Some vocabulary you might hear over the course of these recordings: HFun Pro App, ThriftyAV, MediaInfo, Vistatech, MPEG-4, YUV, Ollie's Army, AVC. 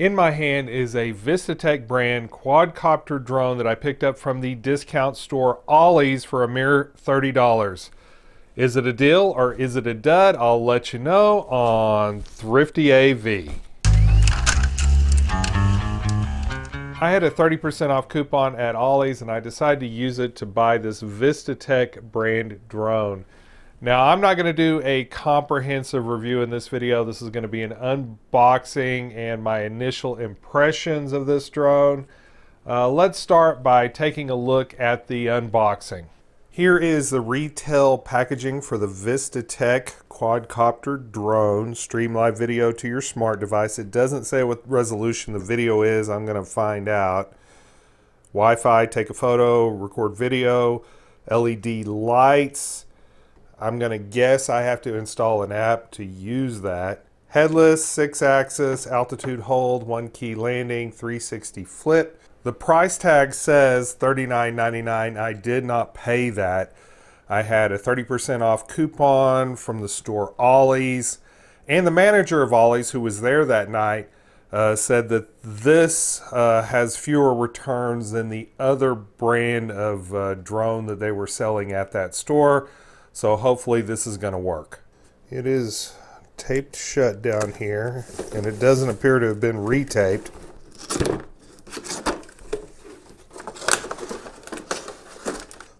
In my hand is a Vistatech brand quadcopter drone that I picked up from the discount store Ollie's for a mere $30. Is it a deal or is it a dud? I'll let you know on ThriftyAV. I had a 30% off coupon at Ollie's and I decided to use it to buy this Vistatech brand drone. Now, I'm not going to do a comprehensive review in this video. This is going to be an unboxing and my initial impressions of this drone. Let's start by taking a look at the unboxing. Here is the retail packaging for the Vistatech quadcopter drone. Stream live video to your smart device. It doesn't say what resolution the video is. I'm going to find out. Wi-Fi, take a photo, record video, LED lights. I'm going to guess I have to install an app to use that. Headless, 6-axis, altitude hold, 1-key landing, 360 flip. The price tag says $39.99. I did not pay that. I had a 30% off coupon from the store Ollie's. And the manager of Ollie's, who was there that night, said that this has fewer returns than the other brand of drone that they were selling at that store. So hopefully this is going to work. It is taped shut down here, and it doesn't appear to have been retaped.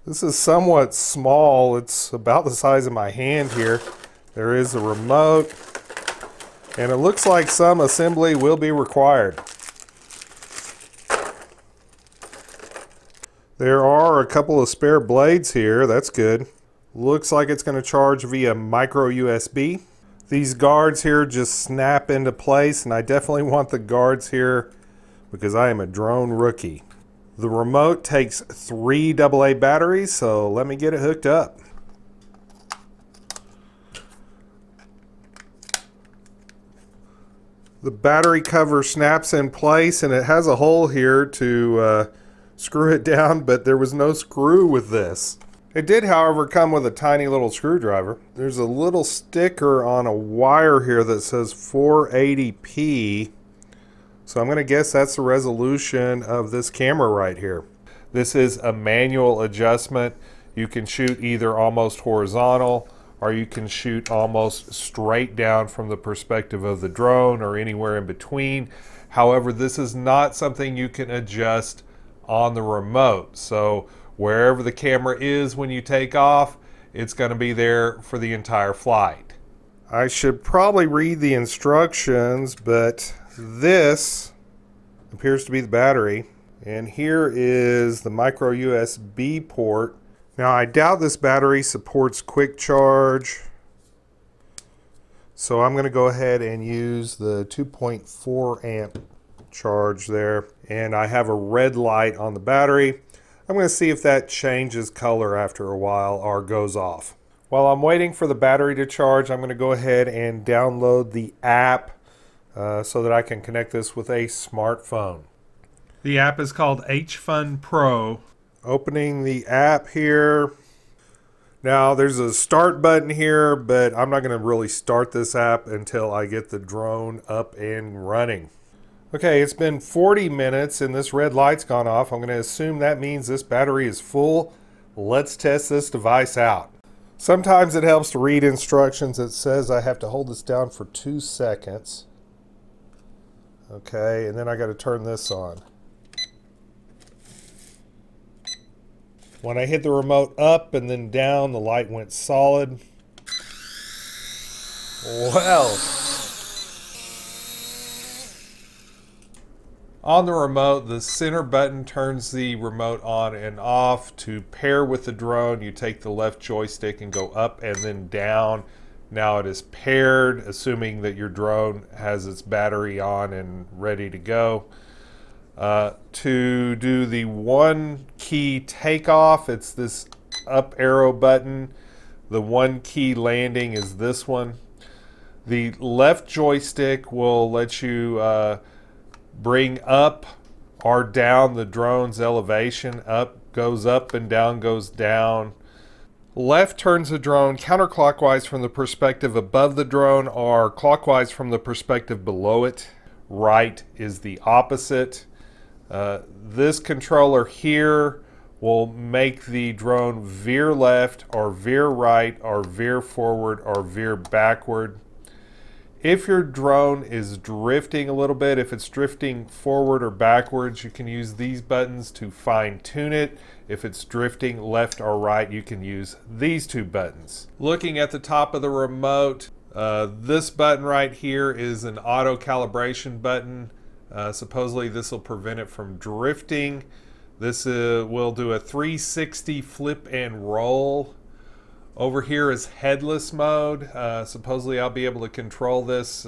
This is somewhat small. It's about the size of my hand here. There is a remote, and it looks like some assembly will be required. There are a couple of spare blades here. That's good. Looks like it's going to charge via micro USB. These guards here just snap into place, and I definitely want the guards here because I am a drone rookie. The remote takes 3 AA batteries, so let me get it hooked up. The battery cover snaps in place, and it has a hole here to screw it down, but there was no screw with this. It did, however, come with a tiny little screwdriver. There's a little sticker on a wire here that says 480p. So I'm going to guess that's the resolution of this camera right here. This is a manual adjustment. You can shoot either almost horizontal or you can shoot almost straight down from the perspective of the drone or anywhere in between. However, this is not something you can adjust on the remote. So wherever the camera is when you take off, it's going to be there for the entire flight. I should probably read the instructions, but this appears to be the battery. And here is the micro USB port. Now, I doubt this battery supports quick charge. So I'm going to go ahead and use the 2.4 amp charge there. And I have a red light on the battery. I'm going to see if that changes color after a while or goes off. While I'm waiting for the battery to charge, I'm going to go ahead and download the app so that I can connect this with a smartphone. The app is called HFun Pro. Opening the app here. Now there's a start button here, but I'm not going to really start this app until I get the drone up and running. Okay, it's been 40 minutes and this red light's gone off. I'm going to assume that means this battery is full. Let's test this device out. Sometimes it helps to read instructions. It says I have to hold this down for 2 seconds. Okay, and then I got to turn this on. When I hit the remote up and then down, the light went solid. Wow. On the remote, the center button turns the remote on and off. To pair with the drone, you take the left joystick and go up and then down. Now it is paired, assuming that your drone has its battery on and ready to go. To do the 1-key takeoff, it's this up arrow button. The 1-key landing is this one. The left joystick will let you bring up or down the drone's elevation. Up goes up and down goes down. Left turns the drone counterclockwise from the perspective above the drone or clockwise from the perspective below it. right is the opposite. This controller here will make the drone veer left or veer right or veer forward or veer backward. If your drone is drifting a little bit, if it's drifting forward or backwards, you can use these buttons to fine-tune it. If it's drifting left or right, you can use these two buttons. Looking at the top of the remote, this button right here is an auto calibration button. Supposedly this will prevent it from drifting. This will do a 360 flip and roll. Over here is headless mode. Supposedly I'll be able to control this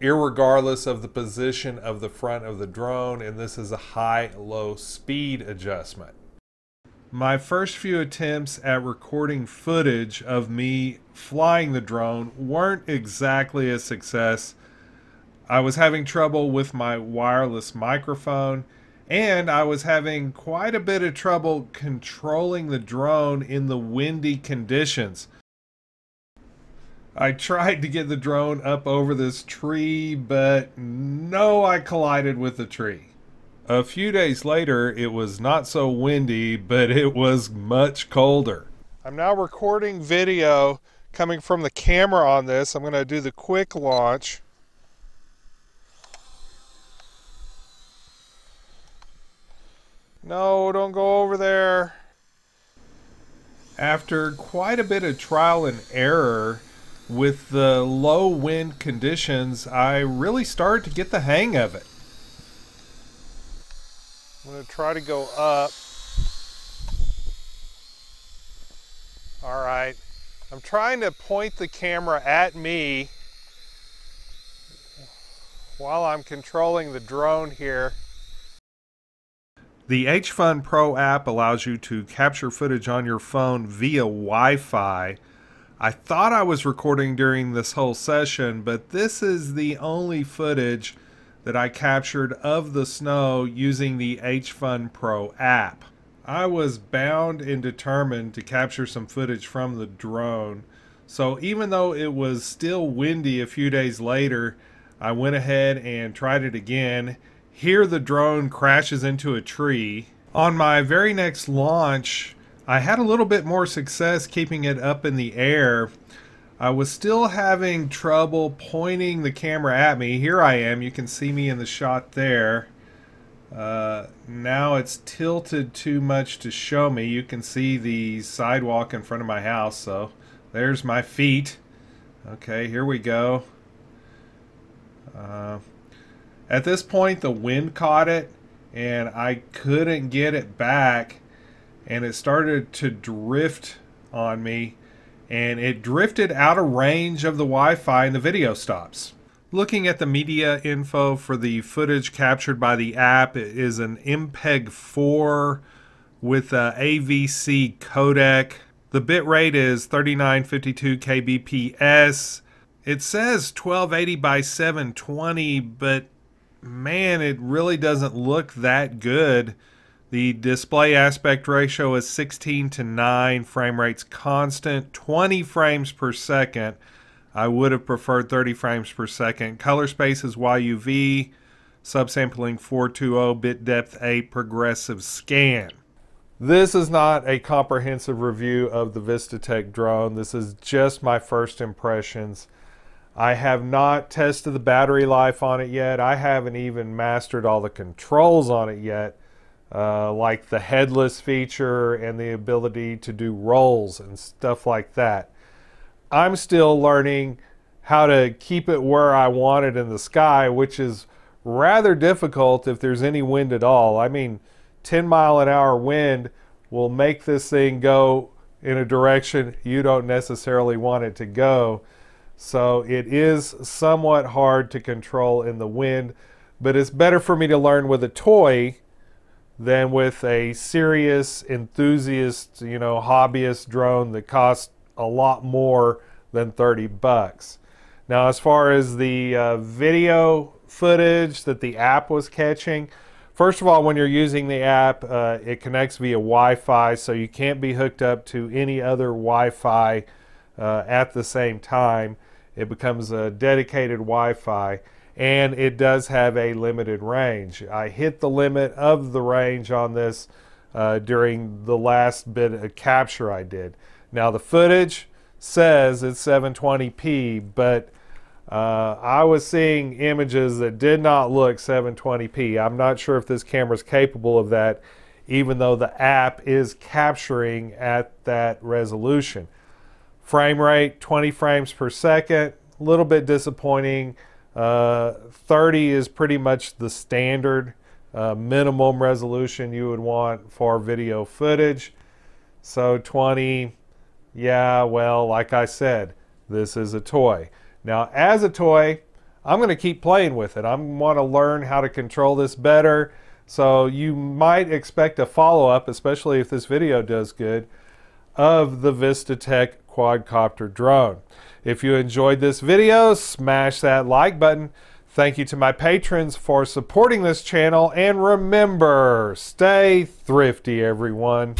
irregardless of the position of the front of the drone, and this is a high-low speed adjustment. My first few attempts at recording footage of me flying the drone weren't exactly a success. I was having trouble with my wireless microphone, and I was having quite a bit of trouble controlling the drone in the windy conditions. I tried to get the drone up over this tree, but no, I collided with the tree. A few days later, it was not so windy, but it was much colder. I'm now recording video coming from the camera on this. I'm going to do the quick launch. No, don't go over there. After quite a bit of trial and error with the low wind conditions, I really started to get the hang of it. I'm going to try to go up. All right. I'm trying to point the camera at me while I'm controlling the drone here. The HFun Pro app allows you to capture footage on your phone via Wi-Fi. I thought I was recording during this whole session, but this is the only footage that I captured of the snow using the HFun Pro app. I was bound and determined to capture some footage from the drone, so even though it was still windy a few days later, I went ahead and tried it again. Here the drone crashes into a tree. On my very next launch, I had a little bit more success keeping it up in the air. I was still having trouble pointing the camera at me. Here I am. You can see me in the shot there. Now it's tilted too much to show me. You can see the sidewalk in front of my house, so there's my feet. Okay, here we go. At this point, the wind caught it, and I couldn't get it back, and it started to drift on me, and it drifted out of range of the Wi-Fi, and the video stops. Looking at the media info for the footage captured by the app, it is an MPEG-4 with an AVC codec. The bitrate is 3952 kbps. It says 1280 by 720, but man, it really doesn't look that good. The display aspect ratio is 16:9, frame rate's constant, 20 frames per second. I would have preferred 30 frames per second. Color space is YUV, subsampling 420, bit depth 8, progressive scan. This is not a comprehensive review of the Vistatech drone. This is just my first impressions. I have not tested the battery life on it yet. I haven't even mastered all the controls on it yet, like the headless feature and the ability to do rolls and stuff like that. I'm still learning how to keep it where I want it in the sky, which is rather difficult if there's any wind at all. I mean, 10-mile-an-hour wind will make this thing go in a direction you don't necessarily want it to go. So it is somewhat hard to control in the wind, but it's better for me to learn with a toy than with a serious enthusiast, you know, hobbyist drone that costs a lot more than 30 bucks. Now, as far as the video footage that the app was catching, first of all, when you're using the app, it connects via Wi-Fi, so you can't be hooked up to any other Wi-Fi at the same time. It becomes a dedicated Wi-Fi, and it does have a limited range. I hit the limit of the range on this during the last bit of capture I did. Now the footage says it's 720p, but I was seeing images that did not look 720p. I'm not sure if this camera is capable of that, even though the app is capturing at that resolution. Frame rate, 20 frames per second, a little bit disappointing. 30 is pretty much the standard minimum resolution you would want for video footage. So 20, yeah, well, like I said, this is a toy. Now, as a toy, I'm going to keep playing with it. I want to learn how to control this better. So you might expect a follow-up, especially if this video does good, of the Vistatech quadcopter drone. If you enjoyed this video, smash that like button. Thank you to my patrons for supporting this channel, and remember, stay thrifty, everyone.